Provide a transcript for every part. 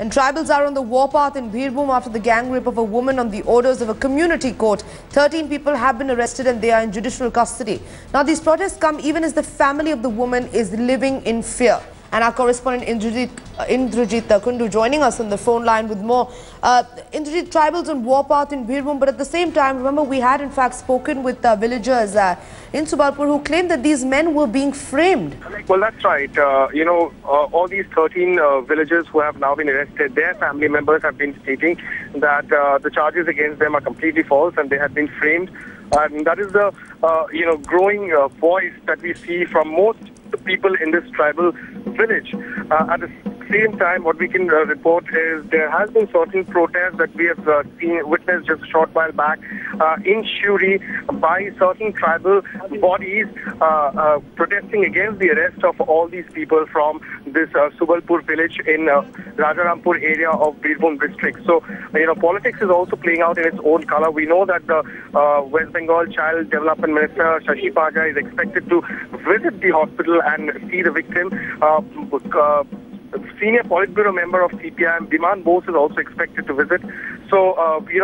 And tribals are on the warpath in Birbhum after the gang rape of a woman on the orders of a community court. 13 people have been arrested and they are in judicial custody. Now these protests come even as the family of the woman is living in fear. And our correspondent Indrajit Kundu joining us on the phone line with more. Indrajit, tribals on warpath in Birbhum, but at the same time, remember we had in fact spoken with villagers in Subalpur who claimed that these men were being framed. Well, that's right. All these 13 villagers who have now been arrested, their family members have been stating that the charges against them are completely false and they have been framed. And that is the growing voice that we see from most people in this tribal village. At the same time, what we can report is there has been certain protests that we have witnessed just a short while back in Shuri by certain tribal bodies protesting against the arrest of all these people from this Subalpur village in Rajarampur area of Birbhum district. So, politics is also playing out in its own color. We know that the West Bengal Child Development Minister Shashi Paja is expected to visit the hospital and see the victim. Senior Politburo member of CPI(M), Biman Bose, is also expected to visit. So,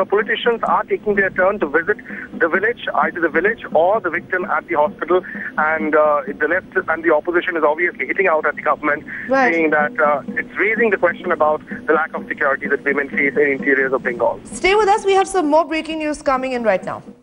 politicians are taking their turn to visit the village, either the village or the victim at the hospital. And the left and the opposition is obviously hitting out at the government, saying that it's raising the question about the lack of security that women face in interiors of Bengal. Stay with us. We have some more breaking news coming in right now.